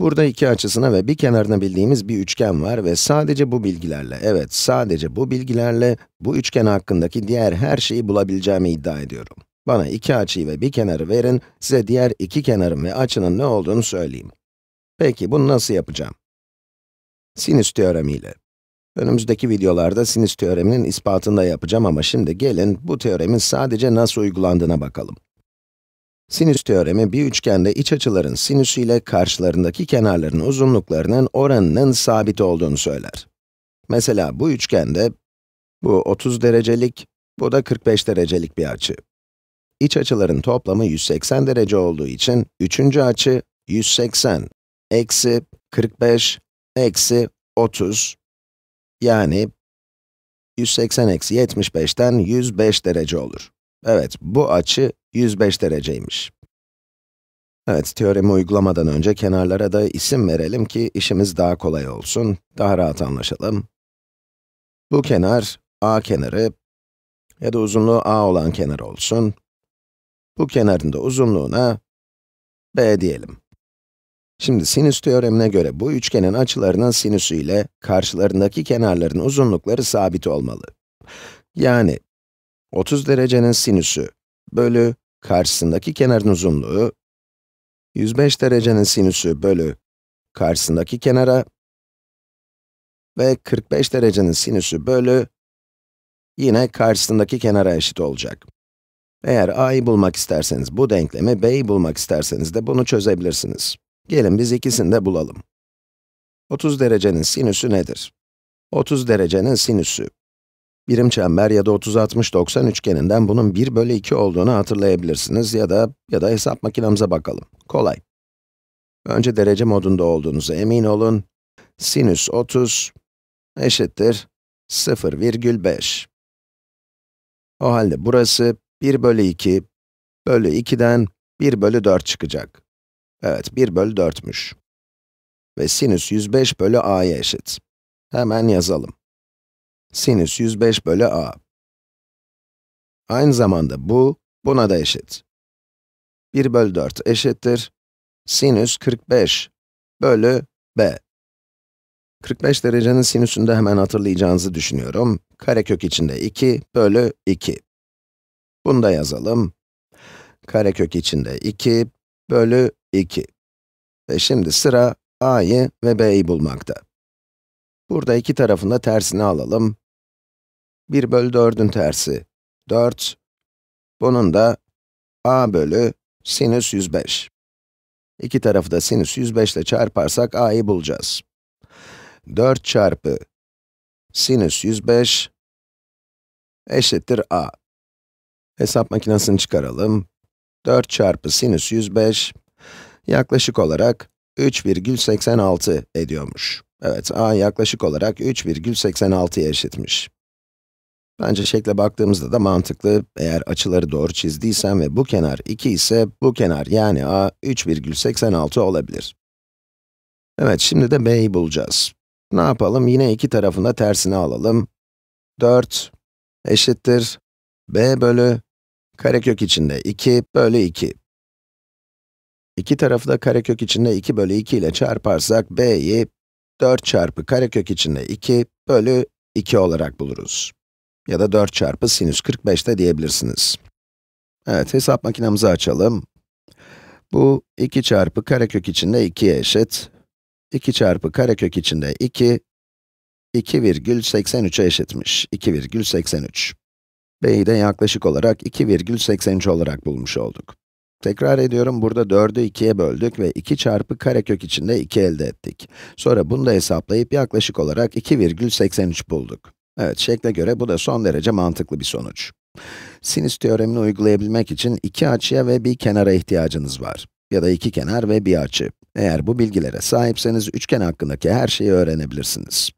Burada iki açısına ve bir kenarına bildiğimiz bir üçgen var ve sadece bu bilgilerle, evet sadece bu bilgilerle bu üçgen hakkındaki diğer her şeyi bulabileceğimi iddia ediyorum. Bana iki açıyı ve bir kenarı verin, size diğer iki kenarın ve açının ne olduğunu söyleyeyim. Peki bunu nasıl yapacağım? Sinüs teoremiyle. Önümüzdeki videolarda sinüs teoreminin ispatını da yapacağım ama şimdi gelin bu teoremin sadece nasıl uygulandığına bakalım. Sinüs teoremi bir üçgende iç açıların sinüsü ile karşılarındaki kenarların uzunluklarının oranının sabit olduğunu söyler. Mesela bu üçgende bu 30 derecelik, bu da 45 derecelik bir açı. İç açıların toplamı 180 derece olduğu için üçüncü açı 180 eksi 45 eksi 30 yani 180 eksi 75'ten 105 derece olur. Evet, bu açı 105 dereceymiş. Evet, teoremi uygulamadan önce kenarlara da isim verelim ki işimiz daha kolay olsun, daha rahat anlaşalım. Bu kenar A kenarı ya da uzunluğu A olan kenar olsun. Bu kenarın da uzunluğuna B diyelim. Şimdi sinüs teoremine göre bu üçgenin açılarının sinüsü ile karşılarındaki kenarların uzunlukları sabit olmalı. Yani 30 derecenin sinüsü bölü karşısındaki kenarın uzunluğu, 105 derecenin sinüsü bölü karşısındaki kenara ve 45 derecenin sinüsü bölü yine karşısındaki kenara eşit olacak. Eğer a'yı bulmak isterseniz bu denklemi, b'yi bulmak isterseniz de bunu çözebilirsiniz. Gelin biz ikisini de bulalım. 30 derecenin sinüsü nedir? 30 derecenin sinüsü. Birim çember ya da 30-60-90 üçgeninden bunun 1/2 olduğunu hatırlayabilirsiniz ya da hesap makinemize bakalım. Kolay. Önce derece modunda olduğunuza emin olun. Sinüs 30 eşittir 0,5. O halde burası 1/2 bölü 2'den 1/4 çıkacak. Evet, 1/4'müş. Ve sinüs 105 bölü a'ya eşit. Hemen yazalım. Sinüs 105 bölü a. Aynı zamanda bu, buna da eşit. 1/4 eşittir sinüs 45 bölü b. 45 derecenin sinüsünü de hemen hatırlayacağınızı düşünüyorum. Karekök içinde 2 bölü 2. Bunu da yazalım. Karekök içinde 2 bölü 2. Ve şimdi sıra a'yı ve b'yi bulmakta. Burada iki tarafın da tersini alalım. 1/4'ün tersi 4. Bunun da a bölü sinüs 105. İki tarafı da sinüs 105 ile çarparsak a'yı bulacağız. 4 çarpı sinüs 105 eşittir a. Hesap makinesini çıkaralım. 4 çarpı sinüs 105 yaklaşık olarak 3,86 ediyormuş. Evet, a yaklaşık olarak 3,86'ya eşitmiş. Bence şekle baktığımızda da mantıklı. Eğer açıları doğru çizdiysem ve bu kenar 2 ise bu kenar yani a 3,86 olabilir. Evet, şimdi de b'yi bulacağız. Ne yapalım? Yine iki tarafın da tersini alalım. 4 eşittir b bölü karekök içinde 2 bölü 2. İki tarafı da karekök içinde 2 bölü 2 ile çarparsak b'yi 4 çarpı karekök içinde 2 bölü 2 olarak buluruz. Ya da 4 çarpı sinüs 45 de diyebilirsiniz. Evet, hesap makinemizi açalım. Bu 2 çarpı karekök içinde 2'ye eşit. 2 çarpı karekök içinde 2, 2,83'e eşitmiş. 2,83. B'yi de yaklaşık olarak 2,83 olarak bulmuş olduk. Tekrar ediyorum, burada 4'ü 2'ye böldük ve 2 çarpı karekök içinde 2 elde ettik. Sonra bunu da hesaplayıp yaklaşık olarak 2,83 bulduk. Evet, şekle göre bu da son derece mantıklı bir sonuç. Sinüs teoremini uygulayabilmek için iki açıya ve bir kenara ihtiyacınız var. Ya da iki kenar ve bir açı. Eğer bu bilgilere sahipseniz üçgen hakkındaki her şeyi öğrenebilirsiniz.